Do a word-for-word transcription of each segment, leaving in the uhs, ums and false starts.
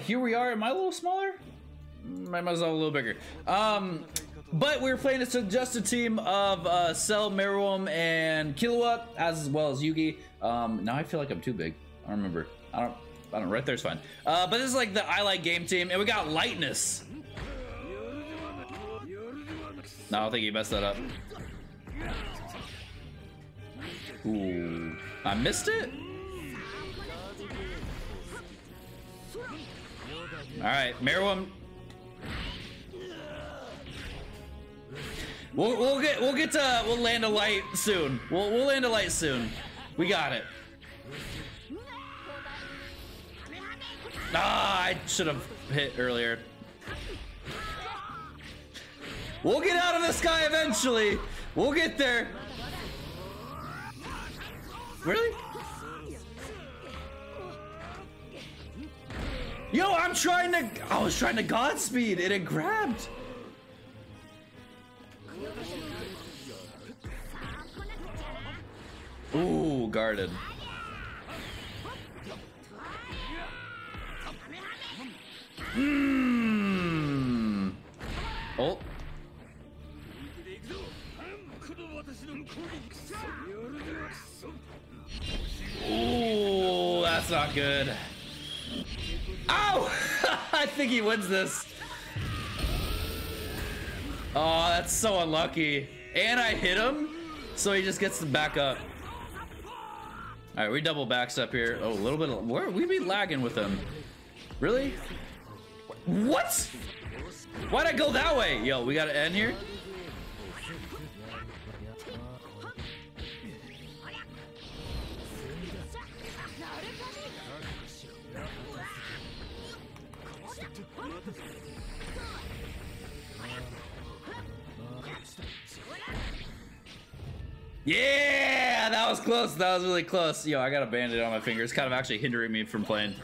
here we are. Am I a little smaller? I might as well a little bigger. Um, but we were playing a suggested team of uh, Cell, Meruem, and Killua, as well as Yugi. Um, now I feel like I'm too big. I don't remember. I don't. I don't. Right there's fine. Uh, but this is like the I Like Game team, and we got Lightness. No, I don't think he messed that up. Ooh, I missed it. All right, Meruem. We'll, we'll get we'll get to we'll land a light soon. We'll we'll land a light soon. We got it. Ah, I should have hit earlier. We'll get out of the sky eventually. We'll get there. Really? Yo, I'm trying to. I was trying to Godspeed and it grabbed. Ooh, guarded. Mm. Oh. Ooh, that's not good. Ow! I think he wins this. Oh, that's so unlucky. And I hit him, so he just gets to back up. All right, we double backs up here. Oh, a little bit. Of, where we be lagging with him? Really? What? Why'd I go that way? Yo, we gotta end here. Yeah, that was close. That was really close. Yo, I got a bandit on my finger. It's kind of actually hindering me from playing.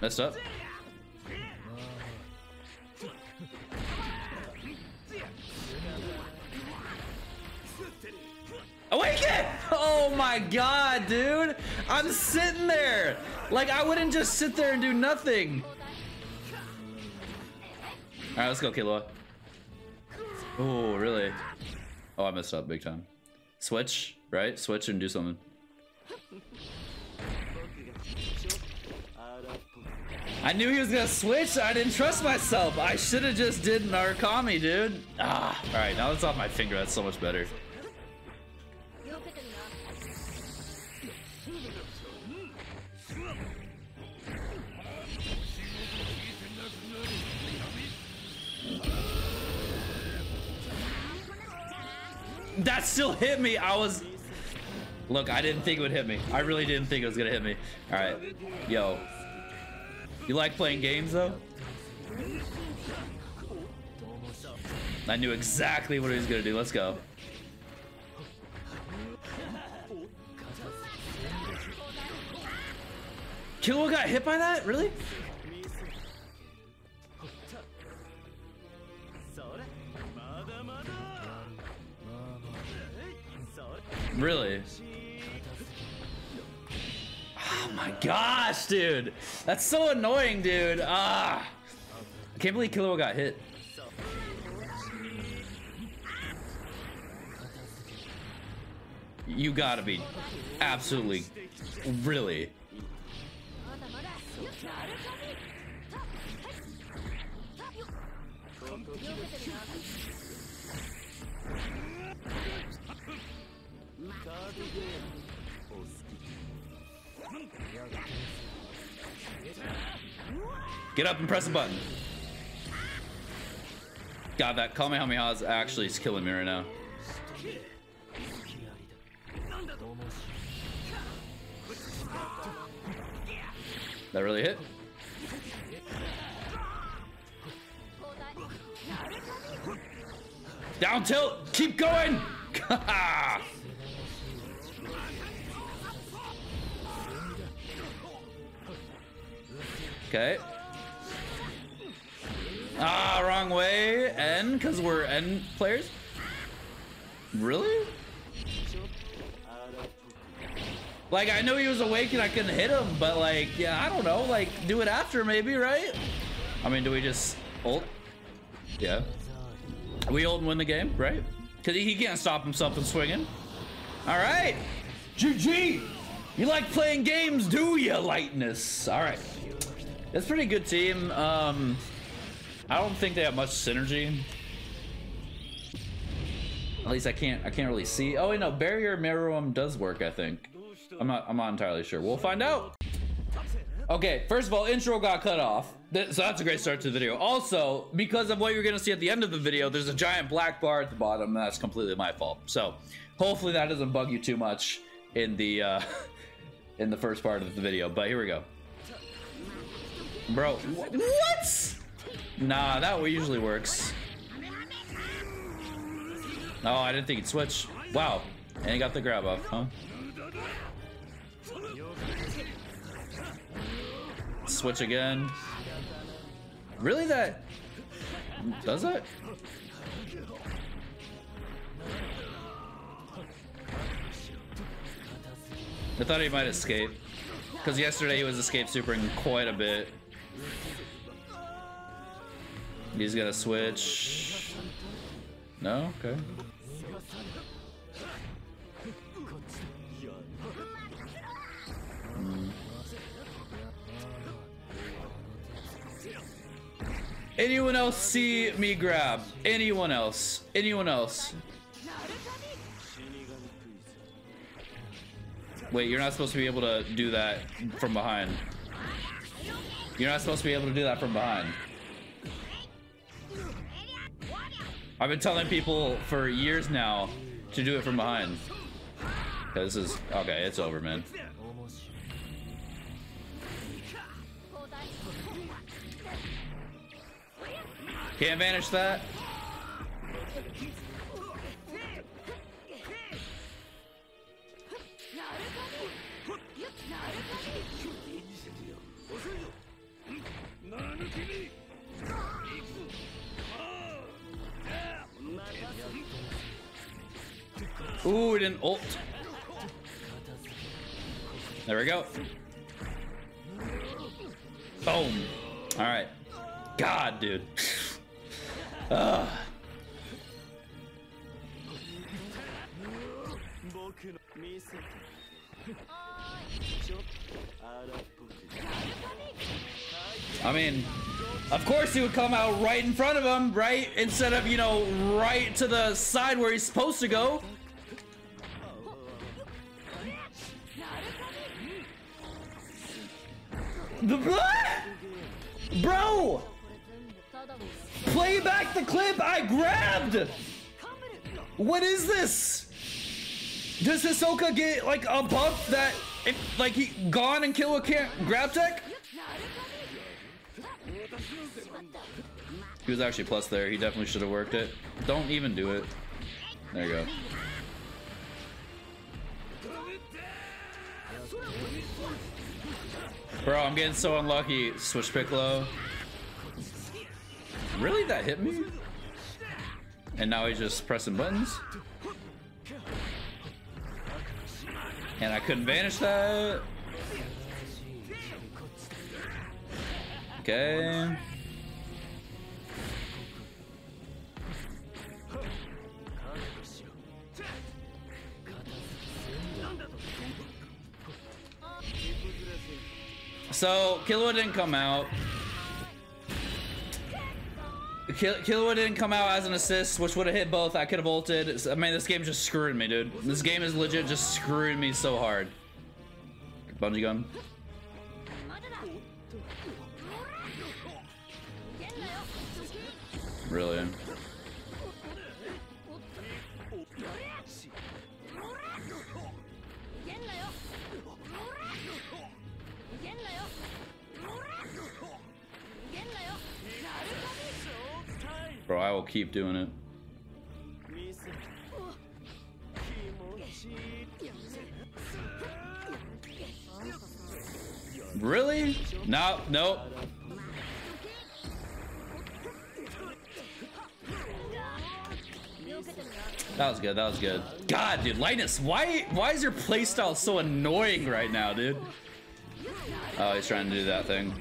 Messed up. Awaken! Oh my god, dude. I'm sitting there. Like, I wouldn't just sit there and do nothing. All right, let's go, Killua. Oh, really? Oh, I messed up big time. Switch, right? Switch and do something. I knew he was gonna switch. I didn't trust myself. I should have just did Narukami, dude. Ah, all right, now that's off my finger. That's so much better. That still hit me. I was... Look, I didn't think it would hit me. I really didn't think it was gonna hit me. All right. Yo. You like playing games, though? I knew exactly what he was gonna do. Let's go. Killua got hit by that? Really? Really? Oh my gosh, dude. That's so annoying, dude. Ah, I can't believe Killua got hit. You gotta be absolutely, really. Get up and press a button. God, that Kamehameha is actually killing me right now. That really hit? Down tilt! Keep going! Okay. Ah, wrong way. N, because we're N players. Really? Like, I knew he was awake and I couldn't hit him, but like, yeah, I don't know. Like, do it after maybe, right? I mean, do we just ult? Yeah. We ult and win the game, right? Because he can't stop himself from swinging. All right. G G. You like playing games, do you, Lightness? All right. That's a pretty good team. Um, I don't think they have much synergy. At least I can't. I can't really see. Oh wait, no. Barrier Meruem does work, I think. I'm not. I'm not entirely sure. We'll find out. Okay. First of all, intro got cut off. So that's a great start to the video. Also, because of what you're gonna see at the end of the video, there's a giant black bar at the bottom. And that's completely my fault. So hopefully that doesn't bug you too much in the uh, in the first part of the video. But here we go. Bro, wh what? Nah, that usually works. Oh, I didn't think he'd switch. Wow. And he got the grab off, huh? Switch again. Really, that... Does it? I thought he might escape. Because yesterday he was escape supering quite a bit. He's gonna switch. No? Okay. Anyone else see me grab? Anyone else? Anyone else? Wait, you're not supposed to be able to do that from behind. You're not supposed to be able to do that from behind. I've been telling people for years now to do it from behind. Okay, this is... Okay, it's over, man. Can't vanish that. Ooh, we didn't ult. There we go. Boom. All right. God, dude. Ugh. I mean, of course he would come out right in front of him, right? Instead of, you know, right to the side where he's supposed to go. The blood? Bro! Play back the clip I grabbed! What is this? Does Hisoka get like a buff that if like he gone and Killua can't grab tech? He was actually plus there. He definitely should have worked it. Don't even do it. There you go. Bro, I'm getting so unlucky. Switch Piccolo. Really? That hit me? And now he's just pressing buttons? And I couldn't vanish that? Okay. So, Killua didn't come out. Kill Killua didn't come out as an assist, which would have hit both. I could have ulted. I mean, this game's just screwing me, dude. This game is legit just screwing me so hard. Bungee gun. Really? Bro, I will keep doing it. Really? No, nope. That was good. That was good. God, dude, Linus, why why is your playstyle so annoying right now, dude? Oh, he's trying to do that thing.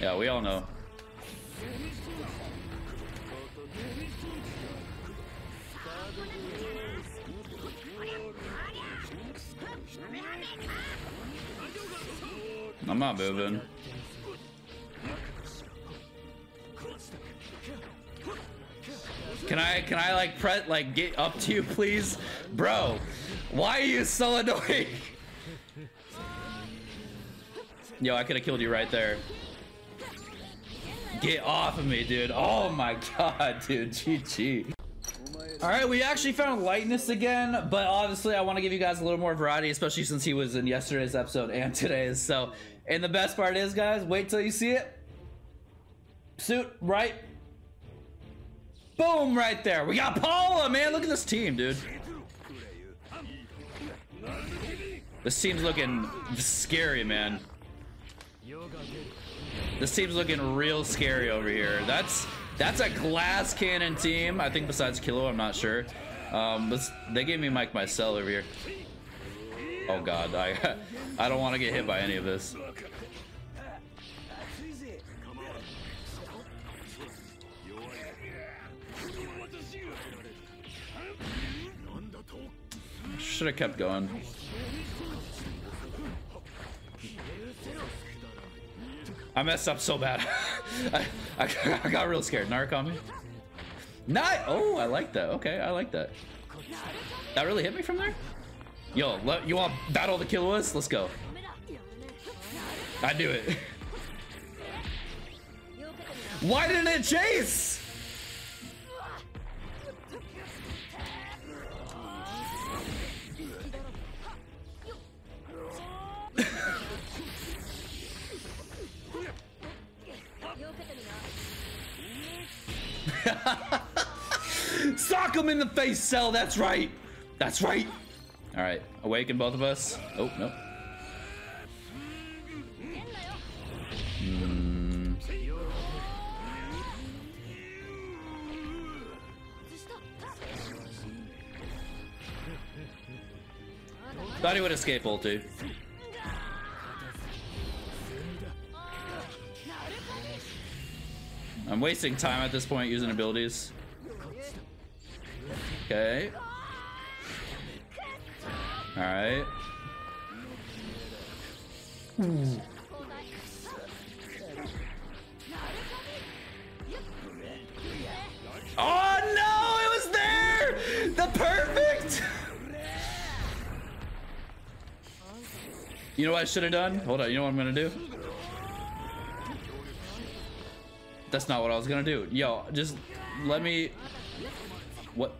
Yeah, we all know. I'm not moving. Can I, can I like press, like get up to you, please? Bro, why are you so annoying? Yo, I could have killed you right there. Get off of me, dude. Oh my God, dude, G G. All right, we actually found Lightness again, but obviously I want to give you guys a little more variety, especially since he was in yesterday's episode and today's. So, and the best part is, guys, wait till you see it. Suit, right? Boom, right there. We got Paula, man. Look at this team, dude. This team's looking scary, man. This team's looking real scary over here. That's that's a glass cannon team. I think besides Killua, I'm not sure. Um, but they gave me Mike Mycel over here. Oh God, I I don't want to get hit by any of this. Should have kept going. I messed up so bad. I, I, I got real scared. Narukami. Not. Oh, I like that. Okay, I like that. That really hit me from there. Yo, let, you want to battle the Killuas? Let's go. I knew it. Why didn't it chase? Sock him in the face, Cell. That's right. That's right. All right. Awaken both of us. Oh, no. Mm. Thought he would escape ulti. I'm wasting time at this point using abilities. Okay. All right. Ooh. Oh no! It was there! The perfect! You know what I should have done? Hold on, you know what I'm gonna do? That's not what I was gonna do. Yo, just let me. What?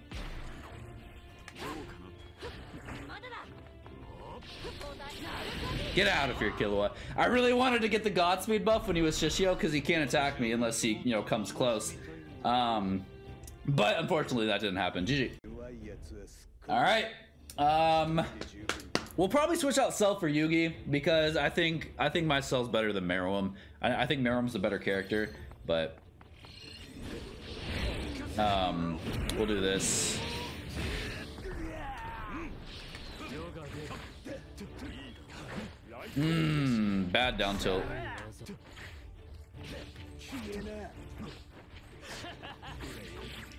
Get out of here, Killua. I really wanted to get the Godspeed buff when he was Shishio because he can't attack me unless he, you know, comes close. Um, but unfortunately, that didn't happen. G G. All right. Um, we'll probably switch out Cell for Yugi because I think I think my Cell's better than Meruem. I, I think Meruem's the better character. But um, we'll do this. Mmm, bad down tilt.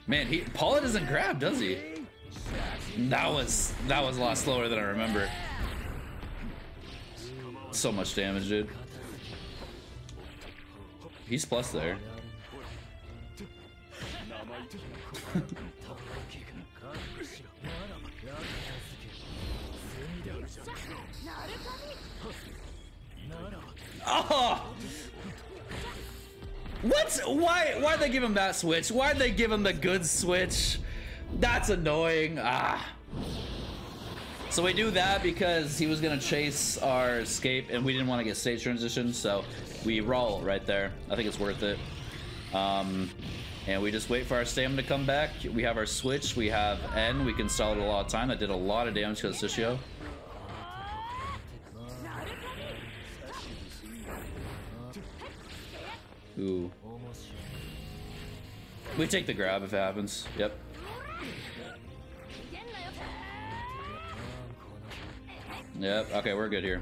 Man, he Paula doesn't grab, does he? That was that was a lot slower than I remember. So much damage, dude. He's plus there. Oh! What? Why? Why'd they give him that switch? Why'd they give him the good switch? That's annoying. Ah. So we do that because he was gonna chase our escape and we didn't want to get stage transition, so we roll right there. I think it's worth it. Um, and we just wait for our stamina to come back. We have our switch, we have N, we can stall it a lot of time. That did a lot of damage to the Shishio. Ooh. We take the grab if it happens. Yep. Yep, okay, we're good here.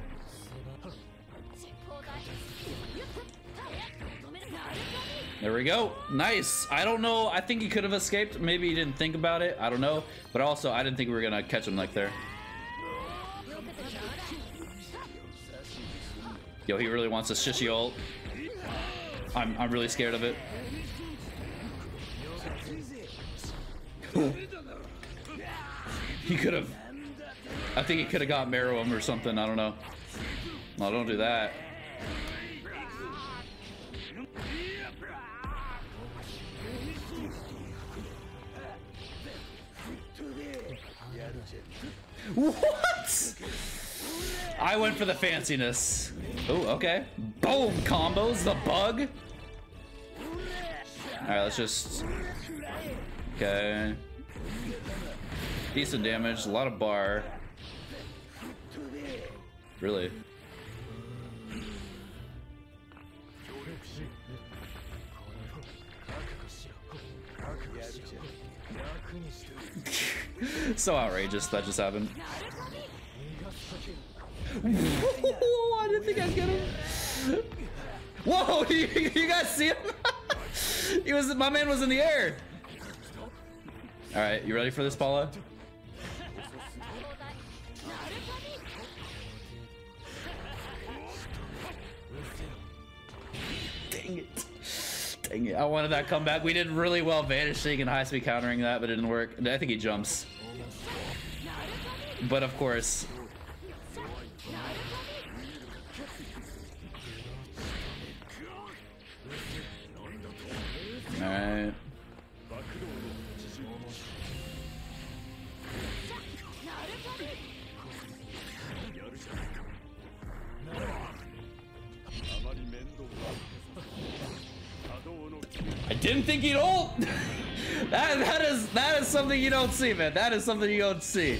There we go. Nice. I don't know. I think he could have escaped. Maybe he didn't think about it. I don't know. But also, I didn't think we were going to catch him like there. Yo, he really wants a Shishio ult. I'm, I'm really scared of it. He could have... I think he could have got Meruem or something. I don't know. No, don't do that. What? I went for the fanciness. Oh, okay. Boom! Combos, the bug. Alright, let's just... Okay. Decent damage, a lot of bar. Really? So outrageous that just happened. Whoa, I didn't think I'd get him. Whoa, you, you guys see him? He was, my man was in the air. All right, you ready for this, Paula? Dang it. Dang it. I wanted that comeback. We did really well vanishing and high-speed countering that, but it didn't work. I think he jumps. But of course. All right. I didn't think he'd ult. that that is that is something you don't see, man. That is something you don't see.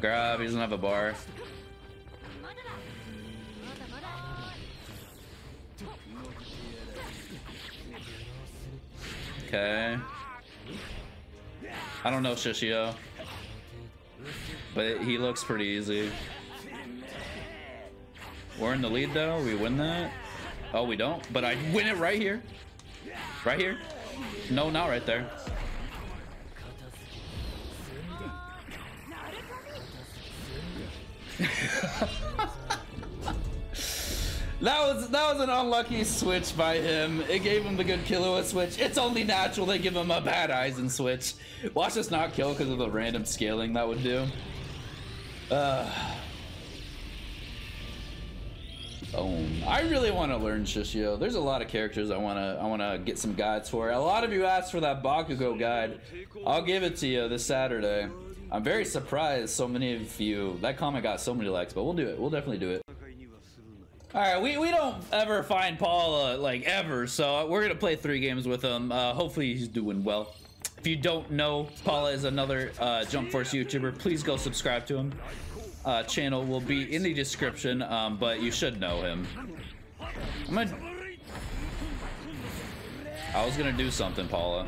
Grab. He doesn't have a bar. Okay. I don't know Shishio, but he looks pretty easy. We're in the lead though. We win that. Oh, we don't. But I win it right here. Right here. No, not right there. That was that was an unlucky switch by him. It gave him the good Killua switch. It's only natural they give him a bad Aizen switch. Watch us not kill because of the random scaling that would do. Uh, Um, I really want to learn Shishio. There's a lot of characters I want to I want to get some guides for. A lot of you asked for that Bakugo guide. I'll give it to you this Saturday. I'm very surprised so many of you. That comment got so many likes, but we'll do it. We'll definitely do it. All right, we, we don't ever find Paula, like, ever, so we're going to play three games with him. Uh, hopefully he's doing well. If you don't know, Paula is another uh, Jump Force YouTuber. Please go subscribe to him. Uh, channel will be in the description, um, but you should know him. I'm gonna... I was gonna do something, Paula,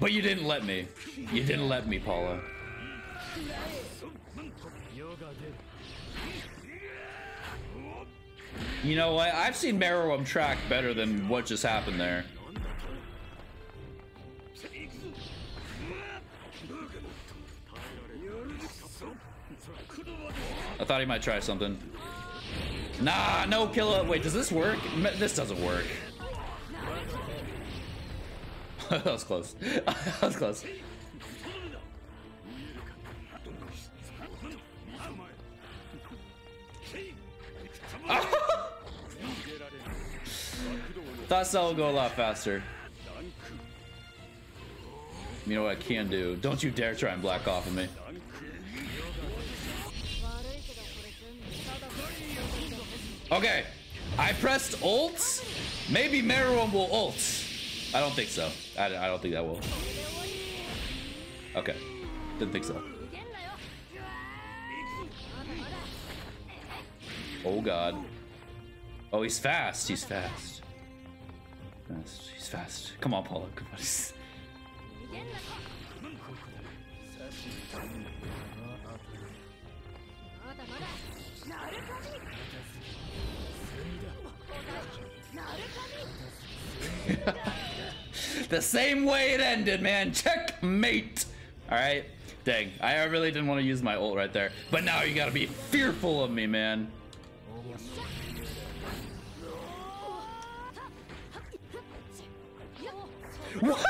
but you didn't let me. You didn't let me, Paula. You know what? I've seen Meruem track better than what just happened there. I thought he might try something. Nah, no Killua. Wait, does this work? This doesn't work. That was close. That was close. Thought Cell would go a lot faster. You know what I can do? Don't you dare try and black off of me. Okay, I pressed ult. Maybe Meruem will ult. I don't think so. I, I don't think that will. Okay, didn't think so. Oh god. Oh, he's fast. He's fast. Fast. He's fast. Come on, Paula. Come on. The same way it ended, man. Checkmate. All right. Dang, I really didn't want to use my ult right there, but now you gotta be fearful of me, man. What?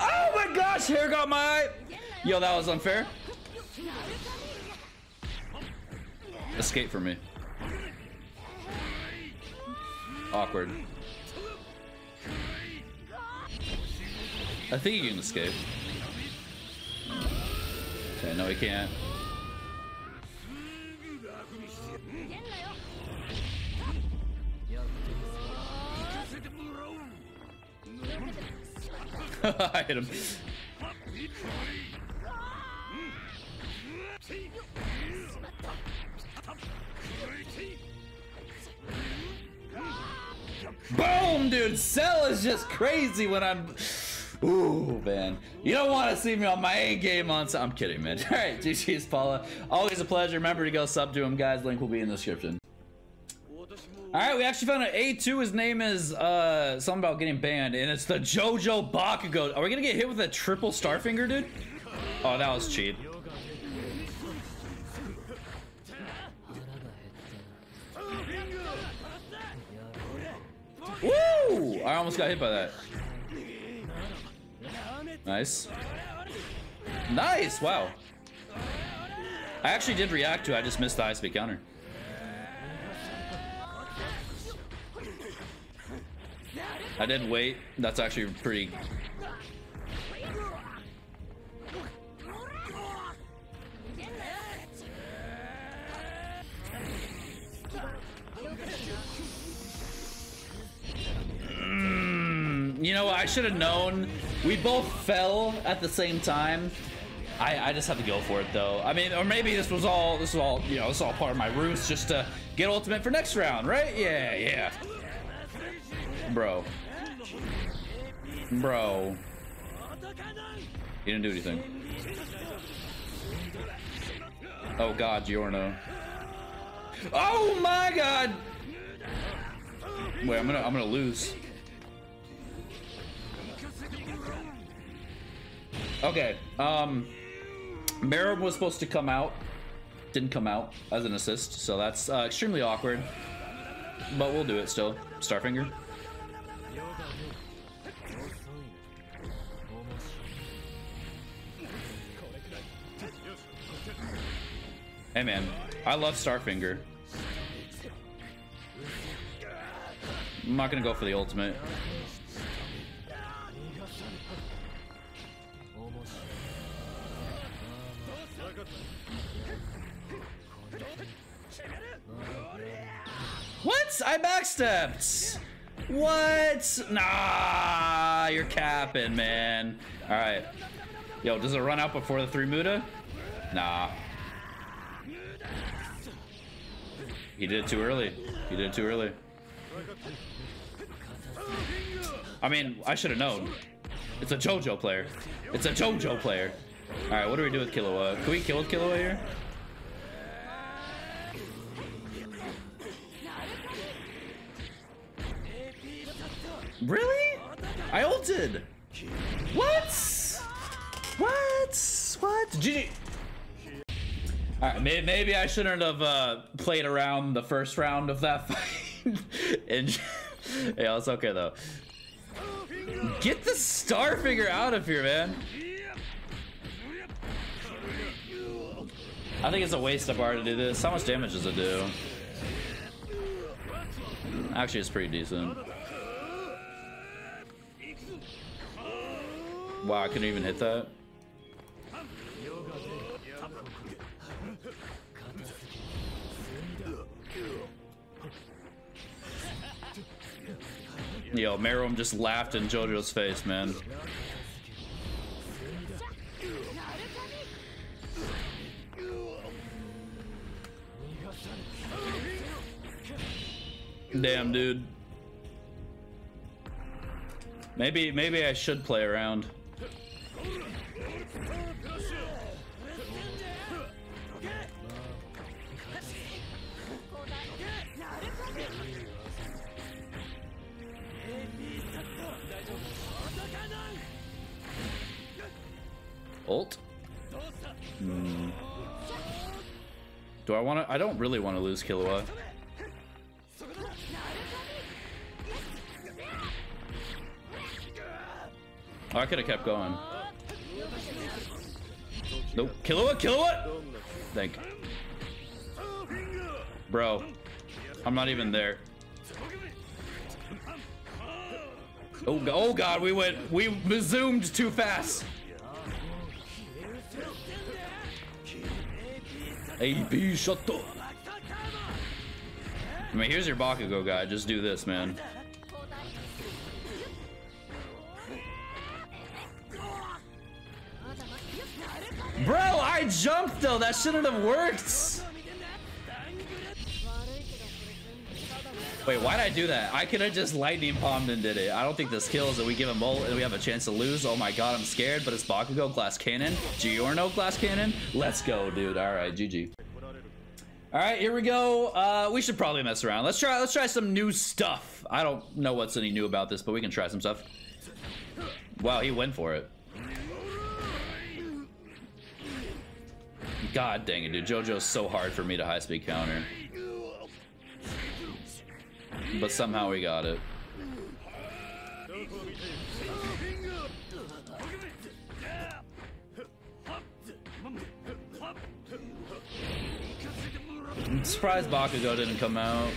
Oh my gosh, hair got my eye. Yo, that was unfair. Escape from me. Awkward. I think you can escape. Okay, no, he can't. I hit him. Boom, dude! Cell is just crazy when I'm... Ooh, man. You don't want to see me on my A game on... I'm kidding, man. All right, G G's Paula. Always a pleasure. Remember to go sub to him, guys. Link will be in the description. All right, we actually found an A two. His name is uh, something about getting banned, and it's the JoJo Bakugo. Are we going to get hit with a triple Starfinger, dude? Oh, that was cheap. Woo! I almost got hit by that. Nice. Nice! Wow. I actually did react to it. I just missed the high-speed counter. I did wait. That's actually pretty... Mm, you know what? I should have known... We both fell at the same time. I, I just have to go for it though. I mean, or maybe this was all this was all you know, this was all part of my ruse just to get ultimate for next round, right? Yeah, yeah. Bro. Bro. You didn't do anything. Oh god, Giorno. Oh my god! Wait, I'm gonna I'm gonna lose. Okay, um, Meruem was supposed to come out, didn't come out as an assist, so that's uh, extremely awkward, but we'll do it still. Starfinger. Hey man, I love Starfinger. I'm not gonna go for the ultimate. What? I backstepped. What? Nah, you're capping, man. All right. Yo, does it run out before the three Muda? Nah. He did it too early. He did it too early. I mean, I should have known. It's a JoJo player. It's a JoJo player. All right, what do we do with Killua? Can we kill Killua here? Really? I ulted. What? What? What? G G. All right, maybe, maybe I shouldn't have uh, played around the first round of that fight. And yeah, it's okay though. Get the Starfinger out of here, man. I think it's a waste of bar to do this. How much damage does it do? Actually, it's pretty decent. Wow, I couldn't even hit that. Yo, Meruem just laughed in JoJo's face, man. Damn, dude. Maybe, maybe I should play around. ult. Mm. Do I want to? I don't really want to lose Killua. Oh, I could have kept going. Nope. Killua, Killua! Thank you. Bro, I'm not even there. Oh, oh God, we went, we zoomed too fast. A B shut up. I mean, here's your Bakugo guy. Just do this, man. Bro, I jumped though. That shouldn't have worked. Wait, why'd I do that? I could have just lightning bombed and did it. I don't think this kills that we give him ult and we have a chance to lose. Oh my God, I'm scared, but it's Bakugo glass cannon. Giorno glass cannon. Let's go, dude. All right, G G. All right, here we go. Uh, we should probably mess around. Let's try. Let's try some new stuff. I don't know what's any new about this, but we can try some stuff. Wow, he went for it. God dang it, dude. JoJo's so hard for me to high speed counter. But somehow we got it. I'm surprised Bakugo didn't come out.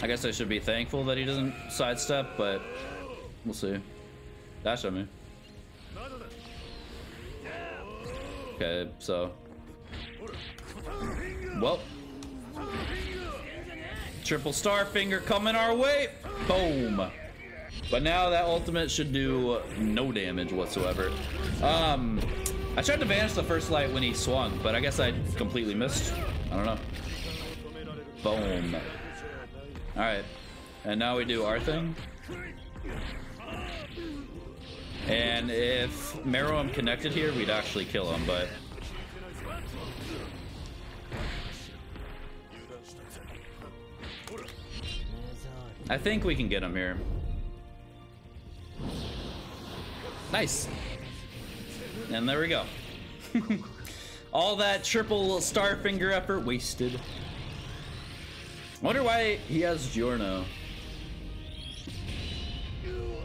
I guess I should be thankful that he doesn't sidestep, but we'll see. Dash at me. Okay, so. Well. Triple Starfinger coming our way. Boom. But now that ultimate should do no damage whatsoever. Um, I tried to vanish the first light when he swung, but I guess I completely missed. I don't know. Boom. All right. And now we do our thing. And if Meruem connected here, we'd actually kill him, but... I think we can get him here. Nice. And there we go. All that triple Starfinger effort wasted. I wonder why he has Giorno.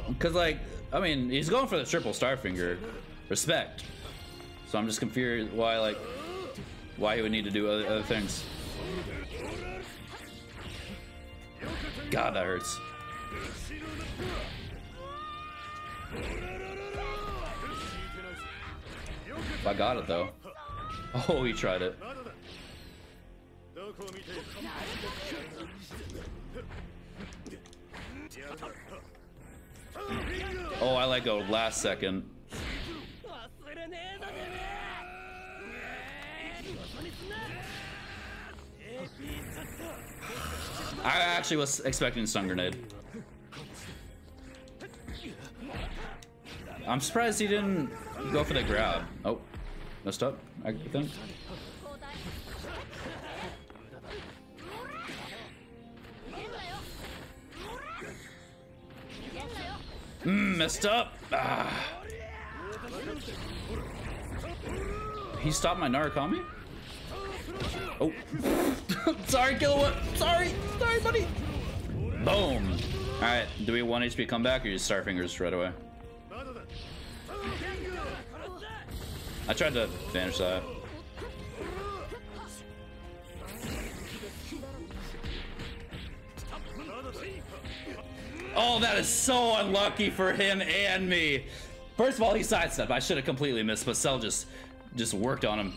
Because, like, I mean, he's going for the triple Starfinger. Respect. So I'm just confused why, like, why he would need to do other, other things. God, that hurts. I got it, though. Oh, he tried it. Oh, I let go last second. I actually was expecting a stun grenade. I'm surprised he didn't go for the grab. Oh, messed up, I think. Mm, messed up. Ah. He stopped my Narukami? Oh. Sorry, Killua. Sorry. Sorry, buddy. Boom. All right. Do we want H P comeback or use Starfingers right away? I tried to vanish that. Oh, that is so unlucky for him and me. First of all, he sidestepped. I should have completely missed, but Cell just, just worked on him.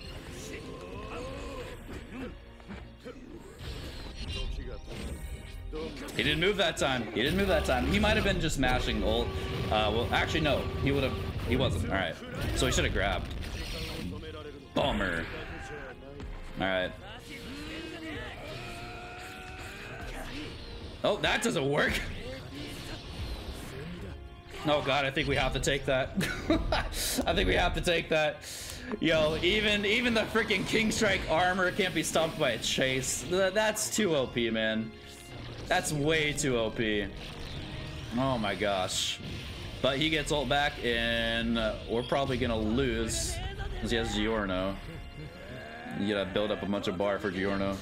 He didn't move that time. He didn't move that time. He might have been just mashing ult. Uh, well, actually, no. He would have. He wasn't. All right. So he should have grabbed. Bummer. All right. Oh, that doesn't work. Oh, God, I think we have to take that. I think we have to take that. Yo, even even the freaking King Strike armor can't be stopped by a chase. That's too O P, man. That's way too O P. Oh, my gosh. But he gets ult back, and uh, we're probably gonna lose because he has Giorno. You gotta build up a bunch of bar for Giorno.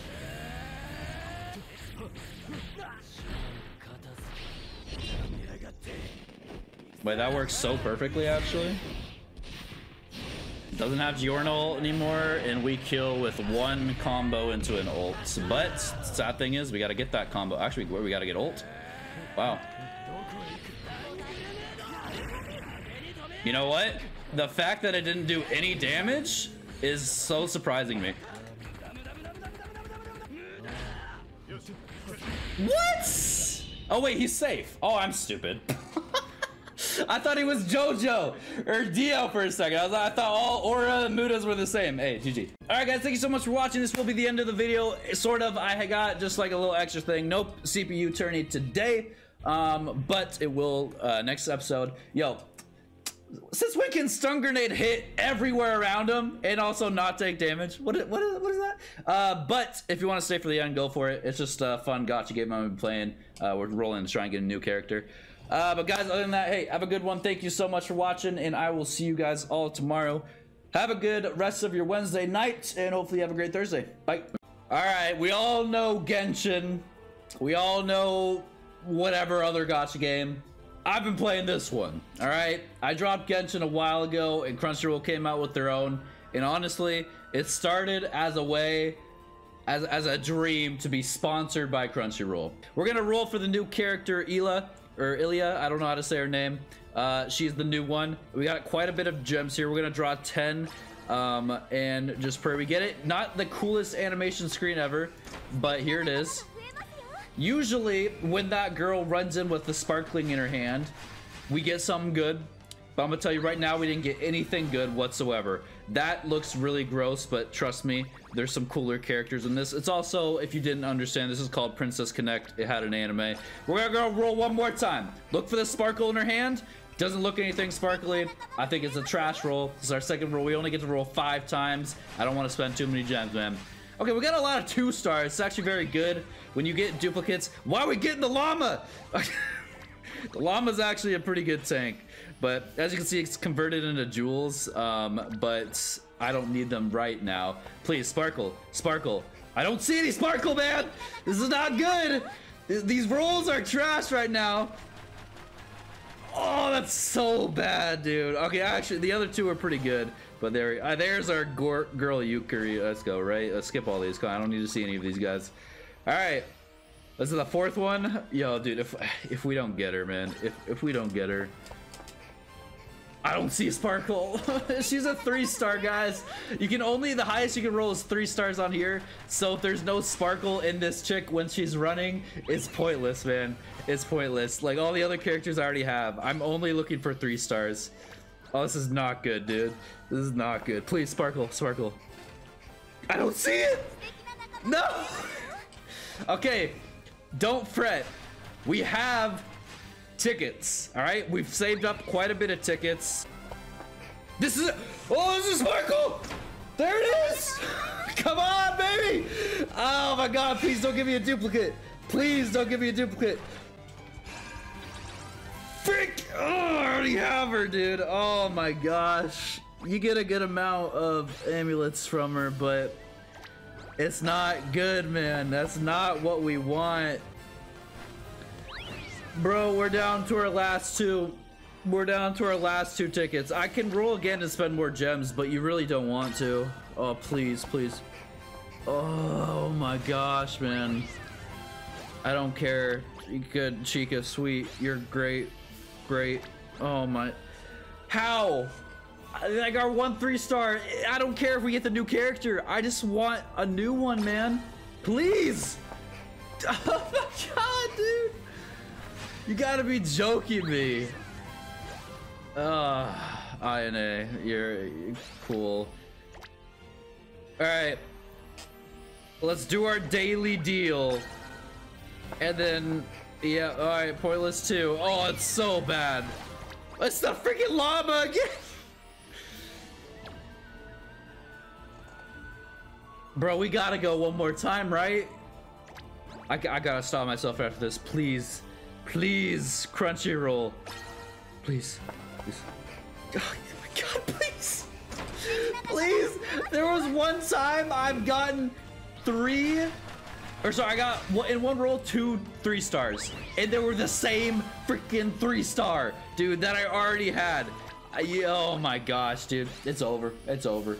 Wait, that works so perfectly, actually. Doesn't have Giorno ult anymore, and we kill with one combo into an ult. But sad thing is, we gotta get that combo. Actually, we gotta get ult. Wow. You know what? The fact that it didn't do any damage is so surprising me. What? Oh wait, he's safe. Oh, I'm stupid. I thought he was JoJo or Dio for a second. I was like, I thought all Aura and Mudas were the same. Hey, G G. All right, guys, thank you so much for watching. This will be the end of the video, sort of. I got just like a little extra thing. Nope, C P U tourney today, um, but it will uh, next episode. Yo. Since when can stun grenade hit everywhere around him and also not take damage? What is, what is, what is that? Uh, but if you want to stay for the end, go for it. It's just a fun gacha game I've been playing. Uh, we're rolling to try and get a new character. Uh, but guys, other than that, hey, have a good one. Thank you so much for watching, and I will see you guys all tomorrow. Have a good rest of your Wednesday night, and hopefully you have a great Thursday. Bye. All right, we all know Genshin. We all know whatever other gacha game. I've been playing this one, all right? I dropped Genshin a while ago, and Crunchyroll came out with their own. And honestly, it started as a way, as, as a dream to be sponsored by Crunchyroll. We're gonna roll for the new character, Hila, or Ilya. I don't know how to say her name. Uh, she's the new one. We got quite a bit of gems here. We're gonna draw ten, um, and just pray we get it. Not the coolest animation screen ever, but here it is. Usually when that girl runs in with the sparkling in her hand, we get something good, but I'm gonna tell you right now, we didn't get anything good whatsoever. That looks really gross, but trust me, there's some cooler characters in this. It's also, if you didn't understand, this is called Princess Connect. It had an anime. We're gonna go roll one more time. Look for the sparkle in her hand. Doesn't look anything sparkly. I think it's a trash roll. This is our second roll. We only get to roll five times. I don't want to spend too many gems, man. Okay, we got a lot of two stars. It's actually very good when you get duplicates. Why are we getting the llama? The llama's actually a pretty good tank, but as you can see, it's converted into jewels. Um, but I don't need them right now. Please, sparkle, sparkle. I don't see any sparkle, man. This is not good. These rolls are trash right now. Oh, that's so bad, dude. Okay, actually, the other two are pretty good. But there, uh, there's our girl Eucary. Let's go, right? Let's skip all these. I don't need to see any of these guys. All right, this is the fourth one. Yo, dude, if if we don't get her, man, if if we don't get her, I don't see sparkle. She's a three star, guys. You can only the highest you can roll is three stars on here. So if there's no sparkle in this chick when she's running, it's pointless, man. It's pointless. Like all the other characters I already have. I'm only looking for three stars. Oh, this is not good, dude. This is not good. Please, sparkle, sparkle. I don't see it! No! Okay, don't fret. We have tickets, all right? We've saved up quite a bit of tickets. This is, oh, this is sparkle! There it is! Come on, baby! Oh my God, please don't give me a duplicate. Please don't give me a duplicate. Freak! Oh, I already have her, dude. Oh my gosh. You get a good amount of amulets from her, but it's not good, man. That's not what we want. Bro, we're down to our last two. We're down to our last two tickets. I can roll again and spend more gems, but you really don't want to. Oh, please, please. Oh my gosh, man. I don't care. Good, Chica, sweet. You're great. Great. Oh my. How? Like our one three star. I don't care if we get the new character. I just want a new one, man. Please. Oh my God, dude. You gotta be joking me. Uh, I N A, you're cool. All right. Let's do our daily deal. And then, yeah, all right, pointless too. Oh, it's so bad. It's the freaking llama again. Bro, we gotta go one more time, right? I, I gotta stop myself after this. Please, please, Crunchyroll. Please. Please. Oh my god, please. Please. There was one time I've gotten three, or sorry, I got in one roll two three stars, and they were the same freaking three star, dude, that I already had. I, oh my gosh, dude. It's over. It's over.